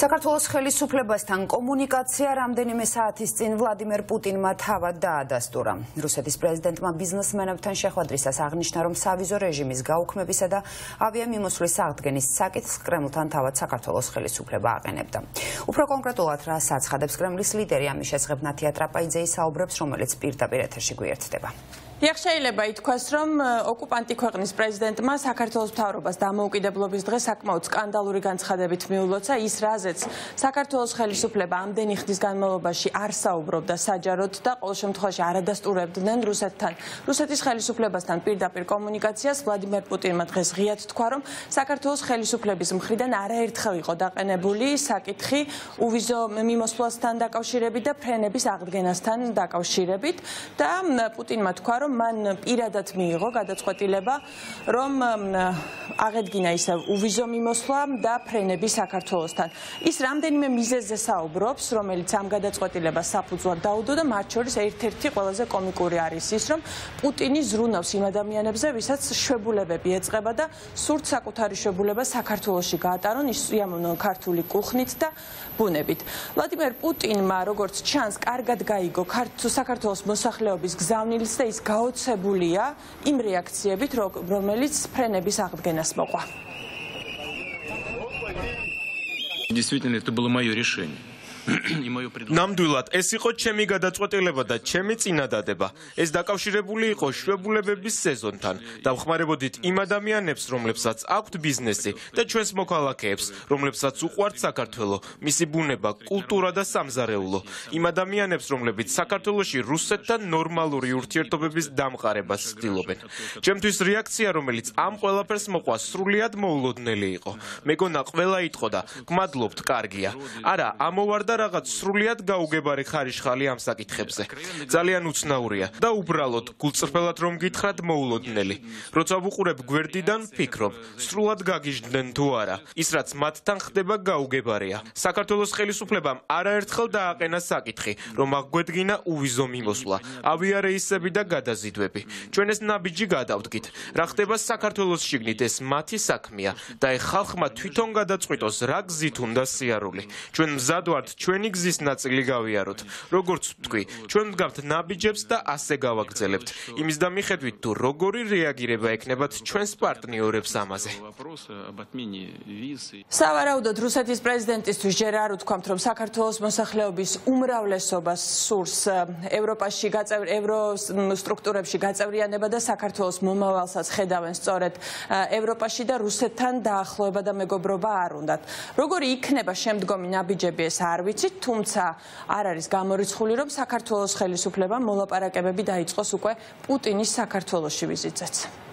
საქართველოს ხელისუფლებასთან კომუნიკაცია რამდენიმე საათის წინ ვლადიმერ პუტინმა თავად დაადასტურა. რუსეთის პრეზიდენტმა ბიზნესმენებთან შეხვედრისას აღნიშნა, რომ სავიზო რეჟიმის გაუქმებისა და ავიამიმოსვლის აღდგენის საკითხს კრემლთან თავად საქართველოს ხელისუფლება აყენებდა. Უფრო კონკრეტულად რა საცხადებს კრემლის ლიდერი ამის შესახებ ნათია ტრაპაიძეი საუბრებს, რომელიც პირდაპირ ეთერში გვერდება. Ეხშეილება ითქვას, რომ ოკუპანტი ქვეყნის პრეზიდენტმა საქართველოს მთავრობას დამოუკიდებლობის დღეს საკმაოდ სკანდალური განცხადებით მიულოცა, ის რაზეც საქართველოს ხელისუფლება ამდენი ხნის განმავლობაში არ საუბრობდა საჯაროდ და ყოველ შემთხვევაში არ ადასტურებდნენ რუსეთის ხელისუფლებასთან პირდაპირ კომუნიკაციას. ვლადიმერ პუტინმა დღეს ღიად თქვა, რომ საქართველოს ხელისუფლების მხრიდან არაერთხელ იყო დაყენებული საკითხი უვიზო მიმოსვლასთან დაკავშირებით და ფრენების აღდგენასთან დაკავშირებით და პუტინმა თქვა, რომ მან პირადად მიიღო გადაწყვეტილება, რომ აღედგინა ისევ უვიზო მიმოსვლა და ფრენები საქართველოსთან. ის რამდენიმე მიზეზზე საუბრობს, რომელიც ამ გადაწყვეტილებას საფუძვლად დაუდო და მათ შორის ერთ-ერთი ყველაზე კომიკური არის ის, რომ პუტინი ზრუნავს იმ ადამიანებზე, ვისაც შვებულებები ეწება და სურთ საკუთარი შვებულება საქართველოში გაატარონ, ისიამოვნონ ქართული კუხნით და ბუნებით. ვლადიმერ პუტინმა როგორც ჩანს კარგად გაიგო საქართველოს მოსახლეობის გზავნილის და ის გაოცებულია იმ რეაქციებით, რომელიც ფრენების აღდგენას მოყვა. Действительно, это было моё решение. ნამდვილად ეს იყო ჩემი გადაწყვეტილება და ჩემი წინადადება. ეს დაკავშირებული იყო შვებულებების სეზონთან. დავხმარებოდით იმ ადამიანებს, რომლებსაც აქვთ ბიზნესი და ჩვენს მოქალაქეებს, რომლებსაც უყვართ საქართველო, მისი ბუნება, კულტურა და სამზარეულო. იმ ადამიანებს, რომლებიც საქართველოში რუსეთთან ნორმალური ურთიერთობების დამყარებას ცდილობენ. ჩემთვის რეაქცია, რომელიც ამ ყველაფერს მოყვა, სრულიად მოულოდნელი იყო. მეგონა ყველა იტყო და გმადლობთ, კარგია. არა, ამოვარდა რაღაც სრულიად გაუგებარი ხარიშხალი ამ საკითხებზე. ძალიან უცნაურია და უბრალოდ გულწრფელად რომ გითხრათ მოულოდნელი. როცა ვუყურებ გვერდიდან ფიქრობ, სრულად გაგიჟდნენ თუ არა. ის რაც მათთან ხდება გაუგებარია. საქართველოს ხელისუფლებამ არაერთხელ დააყენა საკითხი, რომ აღგვედგინა უვიზო მიმოსვლა, ავიარეისები და გადაზიდვები. ჩვენ ეს ნაბიჯი გადავდგით. რა ხდება საქართველოს შიგნით, ეს მათი საქმეა და ეხლა ხალხმა თვითონ გადაწყვიტოს რა გზით უნდა სიარული. ჩვენ მზად ვართ ჩვენი გზის ნაწილი გავიაროთ. Როგორც ვთქვი, ჩვენ ვდგავთ ნაბიჯებს და ასე გავაგრძელებთ. Იმის და მიხედვით თუ როგორი რეაგირება ექნებათ ჩვენს პარტნიორებს ამაზე. Სავარაუდოდ რუსეთის პრეზიდენტისთვის ჯერ არ უთქვამთ, რომ საქართველოს მოსახლეობის უმრავლესობას სურს ევროპაში ევროსტრუქტურებში გაწევრიანება და საქართველოს მომავალსაც ხედავენ სწორედ ევროპაში და რუსეთთან დაახლოება და მეგობრობა არ უნდათ. Როგორი იქნება შემდგომი ნაბიჯები ეს არ ვიცით, თუმცა არ არის გამორიცხული, რომ საქართველოს ხელისუფლებამ მოლაპარაკებები დაიწყოს უკვე პუტინის საქართველოში ვიზიტზეც.